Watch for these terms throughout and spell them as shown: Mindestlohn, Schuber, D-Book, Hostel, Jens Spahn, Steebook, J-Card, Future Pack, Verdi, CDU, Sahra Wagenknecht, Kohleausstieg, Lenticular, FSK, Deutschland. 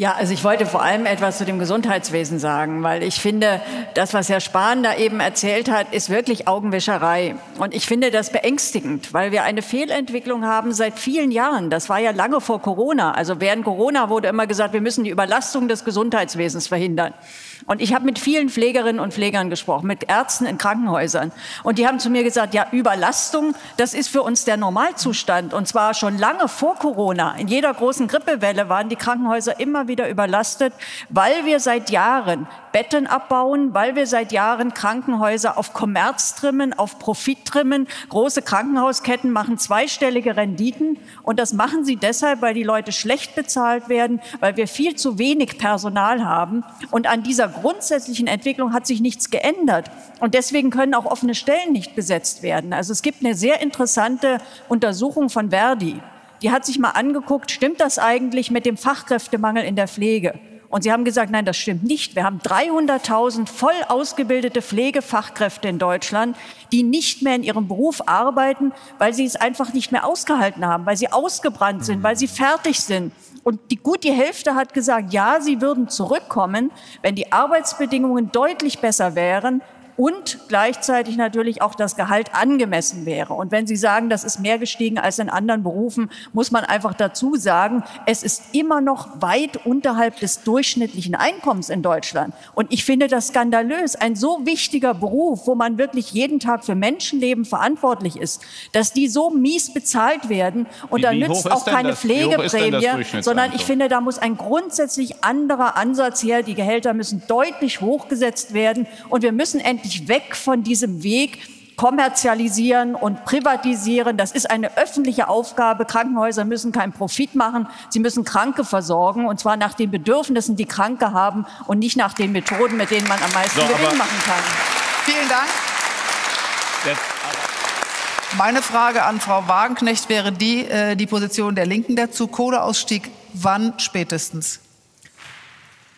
Ja, also ich wollte vor allem etwas zu dem Gesundheitswesen sagen, weil ich finde, das, was Herr Spahn da eben erzählt hat, ist wirklich Augenwischerei. Und ich finde das beängstigend, weil wir eine Fehlentwicklung haben seit vielen Jahren. Das war ja lange vor Corona. Also während Corona wurde immer gesagt, wir müssen die Überlastung des Gesundheitswesens verhindern. Und ich habe mit vielen Pflegerinnen und Pflegern gesprochen, mit Ärzten in Krankenhäusern. Und die haben zu mir gesagt, ja, Überlastung, das ist für uns der Normalzustand. Und zwar schon lange vor Corona. In jeder großen Grippewelle waren die Krankenhäuser immer wieder überlastet, weil wir seit Jahren Betten abbauen, weil wir seit Jahren Krankenhäuser auf Kommerz trimmen, auf Profit trimmen. Große Krankenhausketten machen zweistellige Renditen. Und das machen sie deshalb, weil die Leute schlecht bezahlt werden, weil wir viel zu wenig Personal haben. Und an dieser grundsätzlichen Entwicklung hat sich nichts geändert. Und deswegen können auch offene Stellen nicht besetzt werden. Also es gibt eine sehr interessante Untersuchung von Verdi. Die hat sich mal angeguckt, stimmt das eigentlich mit dem Fachkräftemangel in der Pflege? Und sie haben gesagt, nein, das stimmt nicht. Wir haben 300.000 voll ausgebildete Pflegefachkräfte in Deutschland, die nicht mehr in ihrem Beruf arbeiten, weil sie es einfach nicht mehr ausgehalten haben, weil sie ausgebrannt sind, weil sie fertig sind. Und gut die Hälfte hat gesagt, ja, sie würden zurückkommen, wenn die Arbeitsbedingungen deutlich besser wären und gleichzeitig natürlich auch das Gehalt angemessen wäre. Und wenn Sie sagen, das ist mehr gestiegen als in anderen Berufen, muss man einfach dazu sagen, es ist immer noch weit unterhalb des durchschnittlichen Einkommens in Deutschland. Und ich finde das skandalös. Ein so wichtiger Beruf, wo man wirklich jeden Tag für Menschenleben verantwortlich ist, dass da so mies bezahlt werden. Und da nützt auch keine Pflegeprämie, sondern ich finde, da muss ein grundsätzlich anderer Ansatz her. Die Gehälter müssen deutlich hochgesetzt werden. Und wir müssen endlich weg von diesem Weg, kommerzialisieren und privatisieren. Das ist eine öffentliche Aufgabe. Krankenhäuser müssen keinen Profit machen. Sie müssen Kranke versorgen, und zwar nach den Bedürfnissen, die Kranke haben, und nicht nach den Methoden, mit denen man am meisten Gewinn machen kann. Vielen Dank. Meine Frage an Frau Wagenknecht wäre die Position der Linken dazu. Kohleausstieg, wann spätestens?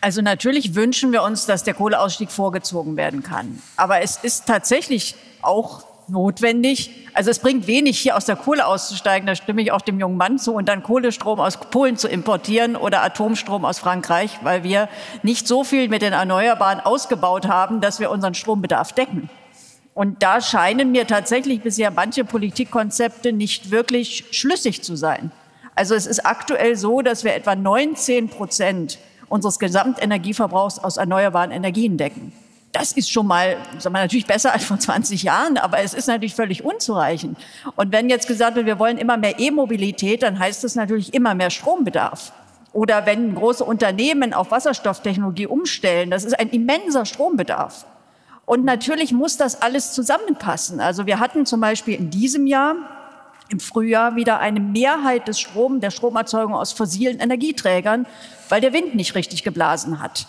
Also natürlich wünschen wir uns, dass der Kohleausstieg vorgezogen werden kann. Aber es ist tatsächlich auch notwendig. Also es bringt wenig, hier aus der Kohle auszusteigen, da stimme ich auch dem jungen Mann zu, und dann Kohlestrom aus Polen zu importieren oder Atomstrom aus Frankreich, weil wir nicht so viel mit den Erneuerbaren ausgebaut haben, dass wir unseren Strombedarf decken. Und da scheinen mir tatsächlich bisher manche Politikkonzepte nicht wirklich schlüssig zu sein. Also es ist aktuell so, dass wir etwa 19% unseres Gesamtenergieverbrauchs aus erneuerbaren Energien decken. Das ist schon mal, sagen wir, natürlich besser als vor 20 Jahren, aber es ist natürlich völlig unzureichend. Und wenn jetzt gesagt wird, wir wollen immer mehr E-Mobilität, dann heißt das natürlich immer mehr Strombedarf. Oder wenn große Unternehmen auf Wasserstofftechnologie umstellen, das ist ein immenser Strombedarf. Und natürlich muss das alles zusammenpassen. Also wir hatten zum Beispiel in diesem Jahr im Frühjahr wieder eine Mehrheit des der Stromerzeugung aus fossilen Energieträgern, weil der Wind nicht richtig geblasen hat.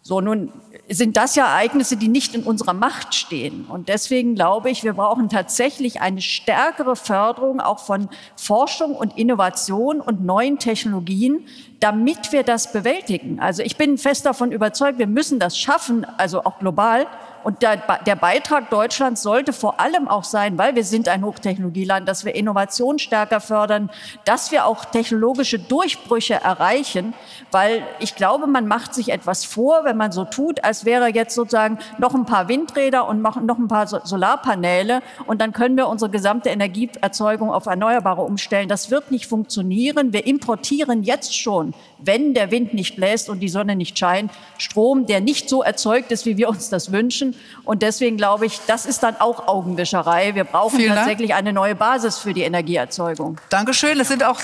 So, nun sind das ja Ereignisse, die nicht in unserer Macht stehen. Und deswegen glaube ich, wir brauchen tatsächlich eine stärkere Förderung auch von Forschung und Innovation und neuen Technologien, damit wir das bewältigen. Also ich bin fest davon überzeugt, wir müssen das schaffen, also auch global. Und der Beitrag Deutschlands sollte vor allem auch sein, weil wir sind ein Hochtechnologieland, dass wir Innovation stärker fördern, dass wir auch technologische Durchbrüche erreichen, weil ich glaube, man macht sich etwas vor, wenn man so tut, als wäre jetzt sozusagen noch ein paar Windräder und noch ein paar Solarpaneele und dann können wir unsere gesamte Energieerzeugung auf Erneuerbare umstellen. Das wird nicht funktionieren. Wir importieren jetzt schon, wenn der Wind nicht bläst und die Sonne nicht scheint, Strom, der nicht so erzeugt ist, wie wir uns das wünschen. Und deswegen glaube ich, das ist dann auch Augenwischerei. Wir brauchen tatsächlich eine neue Basis für die Energieerzeugung. Dankeschön. Das sind auch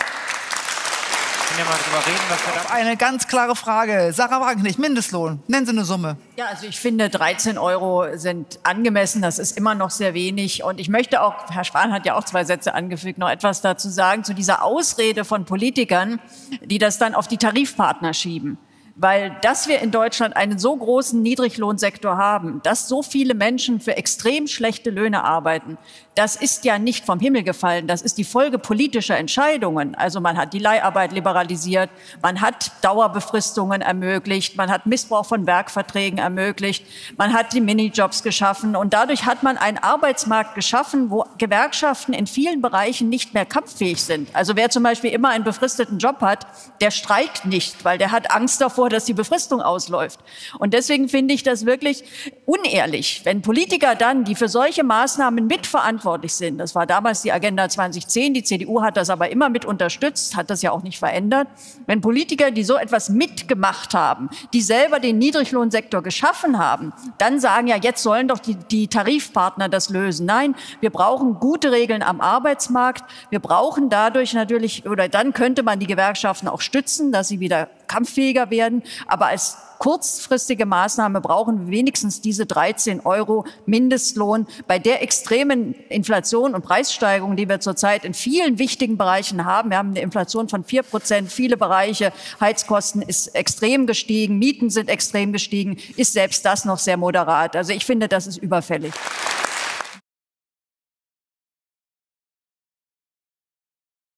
eine ganz klare Frage. Sahra Wagenknecht, Mindestlohn. Nennen Sie eine Summe. Ja, also ich finde, 13 € sind angemessen. Das ist immer noch sehr wenig. Und ich möchte auch, Herr Spahn hat ja auch zwei Sätze angefügt, noch etwas dazu sagen, zu dieser Ausrede von Politikern, die das dann auf die Tarifpartner schieben. Weil, dass wir in Deutschland einen so großen Niedriglohnsektor haben, dass so viele Menschen für extrem schlechte Löhne arbeiten, das ist ja nicht vom Himmel gefallen. Das ist die Folge politischer Entscheidungen. Also man hat die Leiharbeit liberalisiert, man hat Dauerbefristungen ermöglicht, man hat Missbrauch von Werkverträgen ermöglicht, man hat die Minijobs geschaffen. Und dadurch hat man einen Arbeitsmarkt geschaffen, wo Gewerkschaften in vielen Bereichen nicht mehr kampffähig sind. Also wer zum Beispiel immer einen befristeten Job hat, der streikt nicht, weil der hat Angst davor, dass die Befristung ausläuft. Und deswegen finde ich das wirklich unehrlich, wenn Politiker dann, die für solche Maßnahmen mitverantwortlich sind, das war damals die Agenda 2010, die CDU hat das aber immer mit unterstützt, hat das ja auch nicht verändert, wenn Politiker, die so etwas mitgemacht haben, die selber den Niedriglohnsektor geschaffen haben, dann sagen, ja, jetzt sollen doch die Tarifpartner das lösen. Nein, wir brauchen gute Regeln am Arbeitsmarkt. Wir brauchen dadurch natürlich, oder dann könnte man die Gewerkschaften auch stützen, dass sie wieder kampffähiger werden. Aber als kurzfristige Maßnahme brauchen wir wenigstens diese 13 € Mindestlohn. Bei der extremen Inflation und Preissteigerung, die wir zurzeit in vielen wichtigen Bereichen haben, wir haben eine Inflation von 4%, viele Bereiche, Heizkosten ist extrem gestiegen, Mieten sind extrem gestiegen, ist selbst das noch sehr moderat. Also ich finde, das ist überfällig.